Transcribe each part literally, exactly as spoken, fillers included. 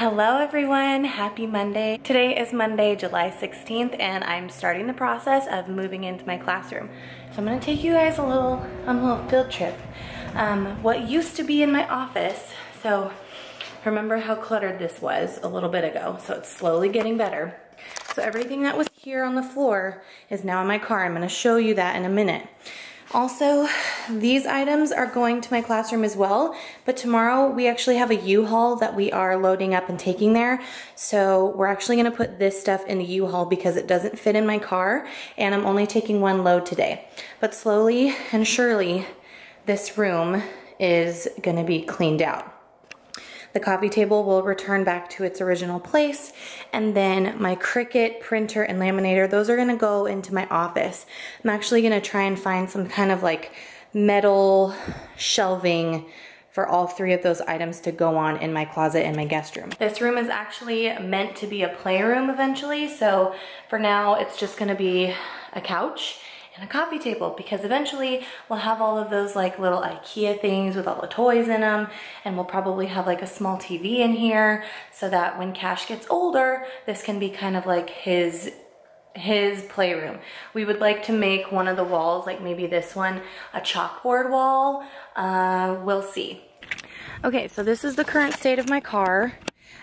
Hello everyone, happy Monday. Today is Monday, July sixteenth, and I'm starting the process of moving into my classroom. So I'm gonna take you guys a little, on a little field trip. Um, what used to be in my office, so remember how cluttered this was a little bit ago, so it's slowly getting better. So everything that was here on the floor is now in my car. I'm gonna show you that in a minute. Also, these items are going to my classroom as well, but tomorrow we actually have a U-Haul that we are loading up and taking there. So we're actually gonna put this stuff in the U-Haul because it doesn't fit in my car, and I'm only taking one load today. But slowly and surely, this room is gonna be cleaned out. The coffee table will return back to its original place, and then my Cricut printer and laminator, those are gonna go into my office. I'm actually gonna try and find some kind of like metal shelving for all three of those items to go on in my closet in my guest room. This room is actually meant to be a playroom eventually, so for now it's just gonna be a couch and a coffee table, because eventually we'll have all of those like little IKEA things with all the toys in them, and we'll probably have like a small T V in here so that when Cash gets older, this can be kind of like his his playroom. We would like to make one of the walls, like maybe this one, a chalkboard wall. Uh, we'll see. Okay, so this is the current state of my car.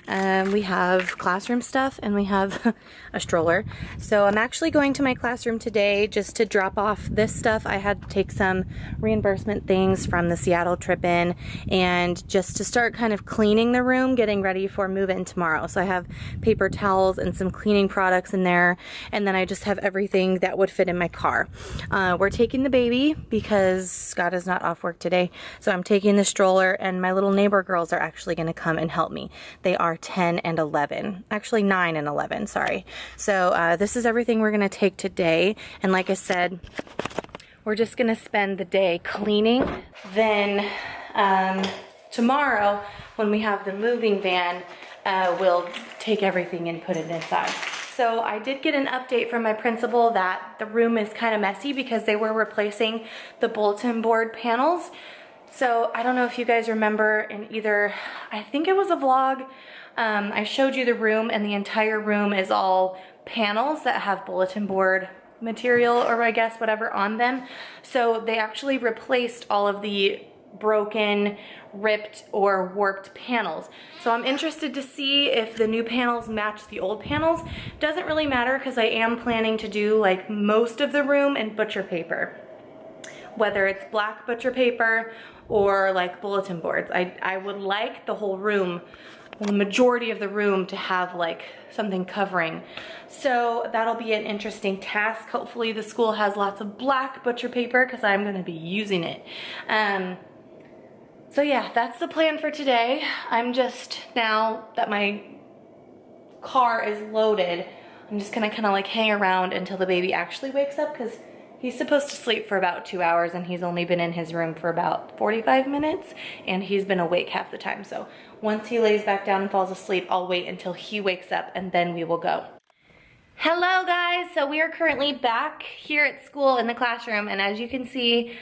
Um, we have classroom stuff and we have a stroller. So I'm actually going to my classroom today just to drop off this stuff. I had to take some reimbursement things from the Seattle trip in, and just to start kind of cleaning the room, getting ready for move-in tomorrow. So I have paper towels and some cleaning products in there, and then I just have everything that would fit in my car. Uh, we're taking the baby because Scott is not off work today. So I'm taking the stroller, and my little neighbor girls are actually going to come and help me. They are ten and eleven, actually nine and eleven, sorry. So uh, this is everything we're gonna take today. And like I said, we're just gonna spend the day cleaning. Then um, tomorrow, when we have the moving van, uh, we'll take everything and put it inside. So I did get an update from my principal that the room is kind of messy because they were replacing the bulletin board panels. So I don't know if you guys remember in either, I think it was a vlog, um, I showed you the room, and the entire room is all panels that have bulletin board material, or I guess whatever, on them. So they actually replaced all of the broken, ripped, or warped panels. So I'm interested to see if the new panels match the old panels. Doesn't really matter because I am planning to do like most of the room in butcher paper, whether it's black butcher paper or like bulletin boards. I, I would like the whole room, the majority of the room, to have like something covering. So that'll be an interesting task. Hopefully the school has lots of black butcher paper because I'm gonna be using it. Um, so yeah, that's the plan for today. I'm just, now that my car is loaded, I'm just gonna kinda like hang around until the baby actually wakes up, because he's supposed to sleep for about two hours and he's only been in his room for about forty-five minutes, and he's been awake half the time. So once he lays back down and falls asleep, I'll wait until he wakes up and then we will go. Hello guys, so we are currently back here at school in the classroom, and as you can see,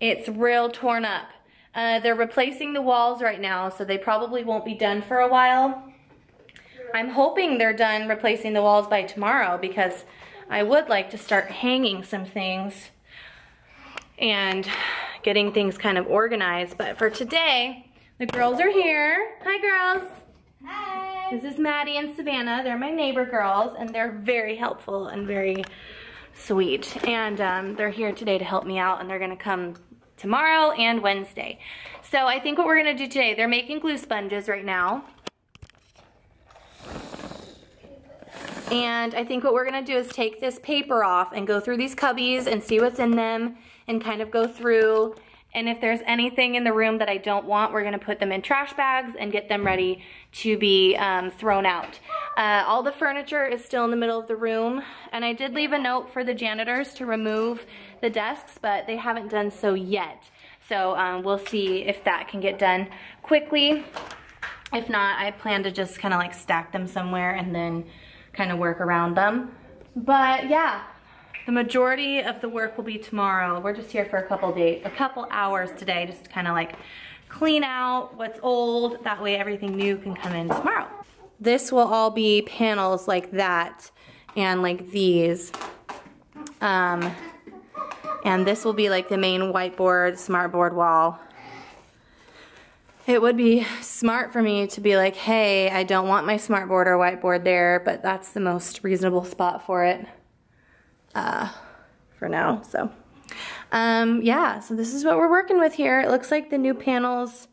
it's real torn up. Uh, they're replacing the walls right now, so they probably won't be done for a while. I'm hoping they're done replacing the walls by tomorrow, because I would like to start hanging some things and getting things kind of organized. But for today, the girls are here. Hi, girls. Hi. This is Maddie and Savannah. They're my neighbor girls, and they're very helpful and very sweet. And um, they're here today to help me out, and they're gonna come tomorrow and Wednesday. So I think what we're gonna do today, they're making glue sponges right now. And I think what we're gonna do is take this paper off and go through these cubbies and see what's in them and kind of go through. And if there's anything in the room that I don't want, we're gonna put them in trash bags and get them ready to be um, thrown out. Uh, all the furniture is still in the middle of the room. And I did leave a note for the janitors to remove the desks, but they haven't done so yet. So um, we'll see if that can get done quickly. If not, I plan to just kind of like stack them somewhere and then kind of work around them. But yeah, the majority of the work will be tomorrow. We're just here for a couple days, a couple hours today, just to kind of like clean out what's old. That way everything new can come in tomorrow. This will all be panels like that and like these. Um, and this will be like the main whiteboard, smartboard wall. It would be smart for me to be like, hey, I don't want my smartboard or whiteboard there, but that's the most reasonable spot for it uh, for now. So um, yeah, so this is what we're working with here. It looks like the new panels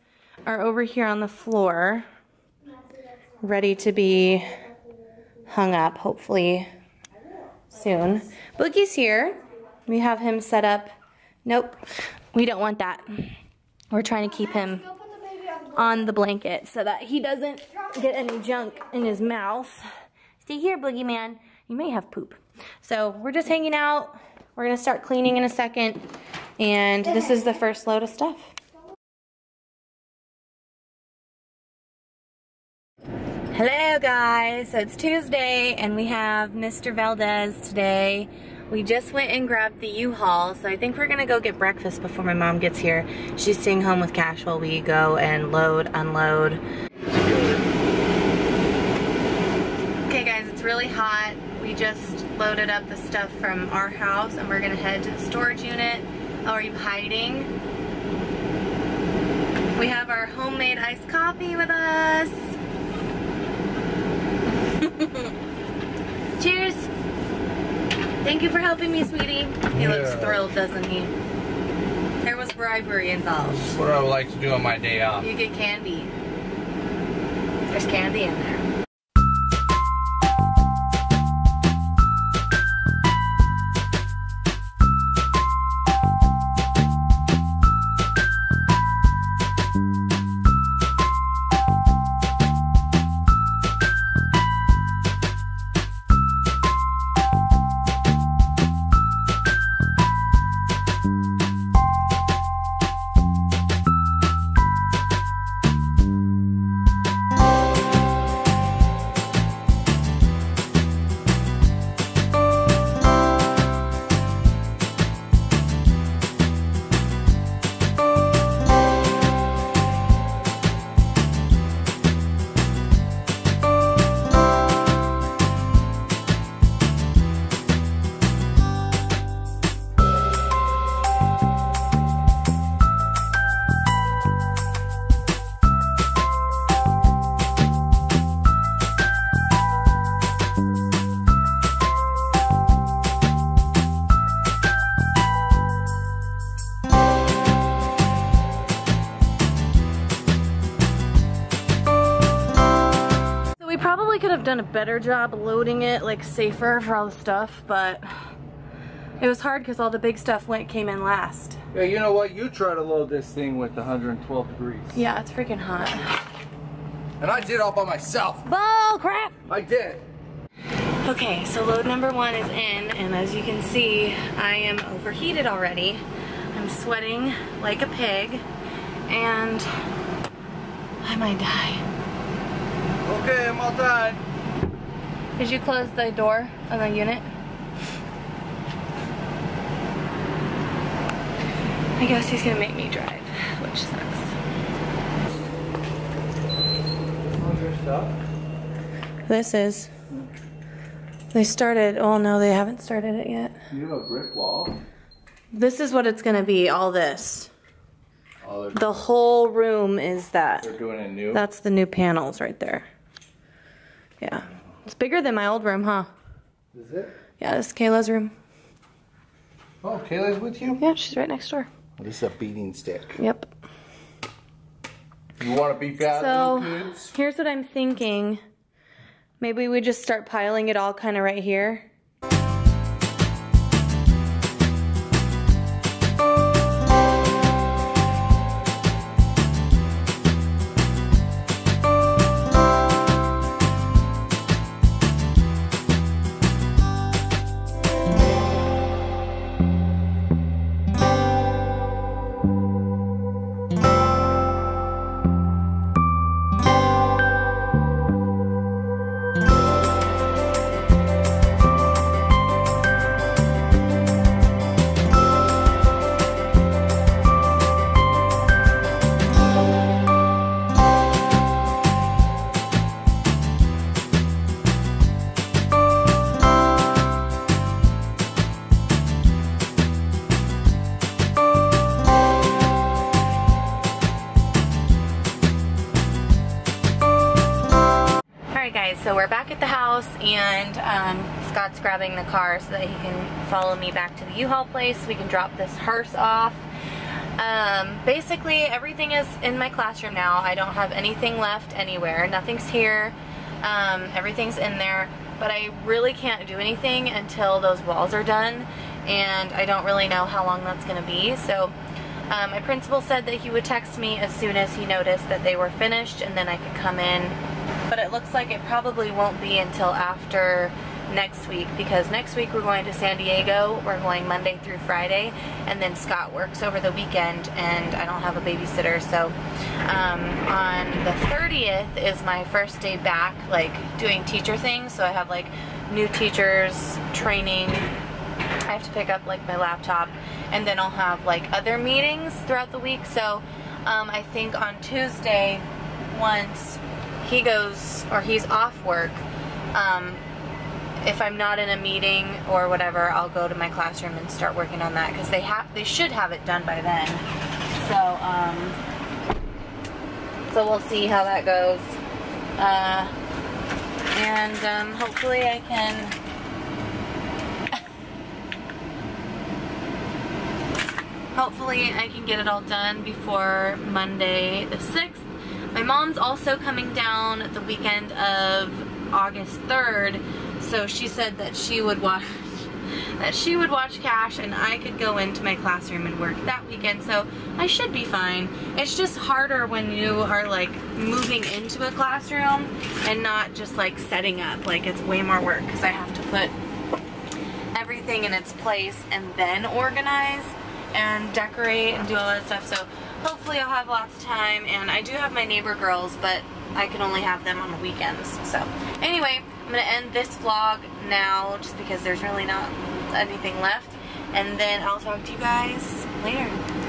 are over here on the floor, ready to be hung up hopefully soon. Boogie's here. We have him set up. Nope, we don't want that. We're trying to keep him on the blanket so that he doesn't get any junk in his mouth. Stay here, Boogeyman. You may have poop. So we're just hanging out. We're gonna start cleaning in a second. And this is the first load of stuff. Hello guys, so it's Tuesday and we have Mister Valdez today. We just went and grabbed the U-Haul, so I think we're gonna go get breakfast before my mom gets here. She's staying home with Cash while we go and load, unload. Okay guys, it's really hot. We just loaded up the stuff from our house and we're gonna head to the storage unit. Oh, are you hiding? We have our homemade iced coffee with us. Cheers. Thank you for helping me, sweetie. He yeah. looks thrilled, doesn't he? There was bribery involved. This is what I would like to do on my day off. You get candy. There's candy in there. Done a better job loading it, like safer for all the stuff, but it was hard because all the big stuff went came in last. Yeah, you know what? You try to load this thing with one hundred twelve degrees. Yeah, it's freaking hot. And I did all by myself. Bull crap! I did. Okay, so load number one is in, and as you can see, I am overheated already. I'm sweating like a pig, and I might die. Okay, I'm all done. Did you close the door on the unit? I guess he's gonna make me drive, which sucks. What was your stuff? This is. They started, oh no, they haven't started it yet. You have a brick wall? This is what it's gonna be, all this. Oh, the whole room is that. They're doing it new? That's the new panels right there. Yeah. It's bigger than my old room, huh? Is it? Yeah, this is Kayla's room. Oh, Kayla's with you? Yeah, she's right next door. This is a beating stick. Yep. You want to beat that? So, kids? Here's what I'm thinking. Maybe we just start piling it all kind of right here. we're back at the house, and um, Scott's grabbing the car so that he can follow me back to the U-Haul place. We can drop this hearse off. Um, basically, everything is in my classroom now. I don't have anything left anywhere. Nothing's here. Um, everything's in there. But I really can't do anything until those walls are done, and I don't really know how long that's going to be. So um, my principal said that he would text me as soon as he noticed that they were finished, and then I could come in. But it looks like it probably won't be until after next week, because next week we're going to San Diego. We're going Monday through Friday, and then Scott works over the weekend, and I don't have a babysitter. So um, on the thirtieth is my first day back, like doing teacher things. So I have like new teachers training. I have to pick up like my laptop, and then I'll have like other meetings throughout the week. So um, I think on Tuesday, once he goes or he's off work, um, if I'm not in a meeting or whatever, I'll go to my classroom and start working on that, because they have they should have it done by then. So um, so we'll see how that goes, uh, and um, hopefully I can. Hopefully I can get it all done before Monday the sixth. My mom's also coming down the weekend of August third, so she said that she would watch that she would watch Cash, and I could go into my classroom and work that weekend, so I should be fine. It's just harder when you are like moving into a classroom and not just like setting up. Like, it's way more work because I have to put everything in its place and then organize and decorate and do all that stuff. So hopefully I'll have lots of time, and I do have my neighbor girls, but I can only have them on the weekends. So anyway, I'm gonna end this vlog now just because there's really not anything left, and then I'll talk to you guys later.